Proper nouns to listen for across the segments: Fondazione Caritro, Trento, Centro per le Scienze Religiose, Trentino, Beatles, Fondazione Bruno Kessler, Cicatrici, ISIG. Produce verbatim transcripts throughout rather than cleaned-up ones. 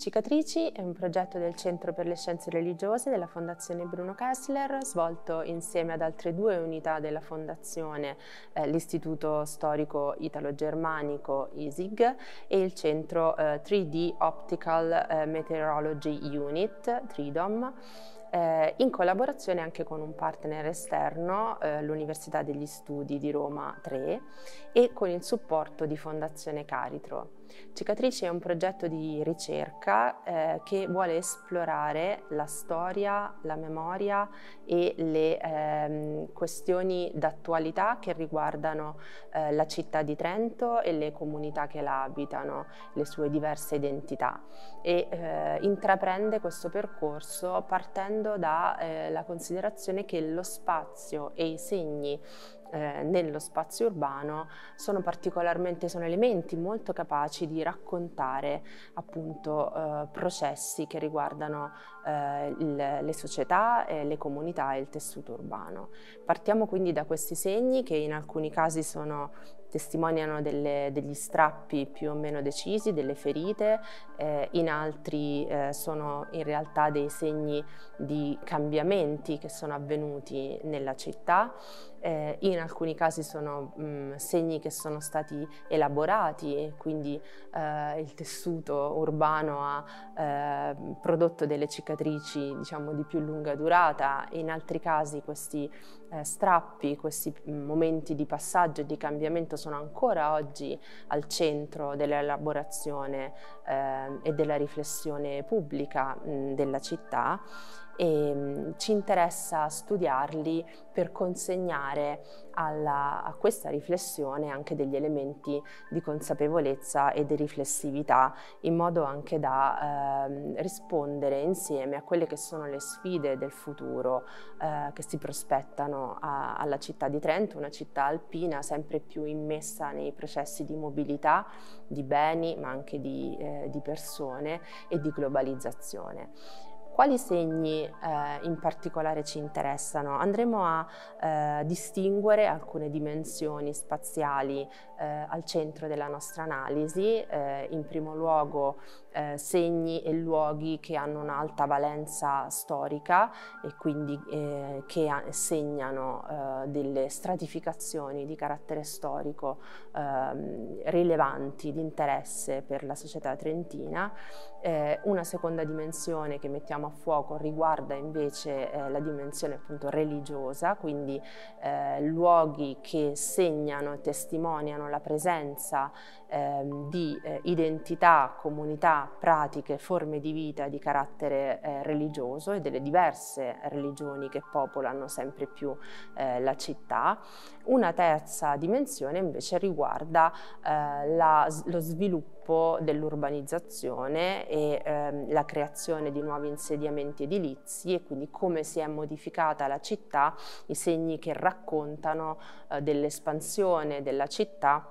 Cicatrici è un progetto del Centro per le Scienze Religiose della Fondazione Bruno Kessler, svolto insieme ad altre due unità della Fondazione, eh, l'Istituto Storico Italo-Germanico I S I G e il Centro eh, tre D Optical eh, Meteorology Unit, tre D O M, eh, in collaborazione anche con un partner esterno, eh, l'Università degli Studi di Roma tre, e con il supporto di Fondazione Caritro. Cicatrici è un progetto di ricerca eh, che vuole esplorare la storia, la memoria e le ehm, questioni d'attualità che riguardano eh, la città di Trento e le comunità che la abitano, le sue diverse identità, e eh, intraprende questo percorso partendo dalla eh, considerazione che lo spazio e i segni Eh, nello spazio urbano sono particolarmente, sono elementi molto capaci di raccontare appunto eh, processi che riguardano eh, il, le società, eh, le comunità e il tessuto urbano. Partiamo quindi da questi segni che in alcuni casi sono testimoniano delle, degli strappi più o meno decisi, delle ferite, eh, in altri eh, sono in realtà dei segni di cambiamenti che sono avvenuti nella città, eh, in alcuni casi sono mh, segni che sono stati elaborati e quindi eh, il tessuto urbano ha eh, prodotto delle cicatrici, diciamo, di più lunga durata, e in altri casi questi eh, strappi, questi momenti di passaggio e di cambiamento sono ancora oggi al centro dell'elaborazione eh, e della riflessione pubblica mh, della città, e mh, ci interessa studiarli per consegnare alla, a questa riflessione anche degli elementi di consapevolezza e di riflessività, in modo anche da eh, rispondere insieme a quelle che sono le sfide del futuro eh, che si prospettano a, alla città di Trento, una città alpina sempre più immessa nei processi di mobilità, di beni ma anche di, eh, di persone e di globalizzazione. Quali segni eh, in particolare ci interessano? Andremo a eh, distinguere alcune dimensioni spaziali eh, al centro della nostra analisi, eh, in primo luogo eh, segni e luoghi che hanno un'alta valenza storica e quindi eh, che segnano eh, delle stratificazioni di carattere storico eh, rilevanti, di interesse per la società trentina. Eh, una seconda dimensione che mettiamo a fuoco riguarda invece eh, la dimensione appunto religiosa, quindi eh, luoghi che segnano e testimoniano la presenza eh, di eh, identità, comunità, pratiche, forme di vita di carattere eh, religioso e delle diverse religioni che popolano sempre più eh, la città. Una terza dimensione invece riguarda eh, la, lo sviluppo dell'urbanizzazione e ehm, la creazione di nuovi insediamenti edilizi, e quindi come si è modificata la città, i segni che raccontano eh, dell'espansione della città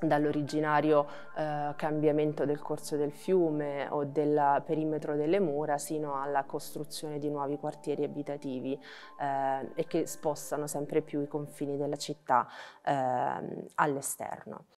dall'originario eh, cambiamento del corso del fiume o del perimetro delle mura sino alla costruzione di nuovi quartieri abitativi eh, e che spostano sempre più i confini della città eh, all'esterno.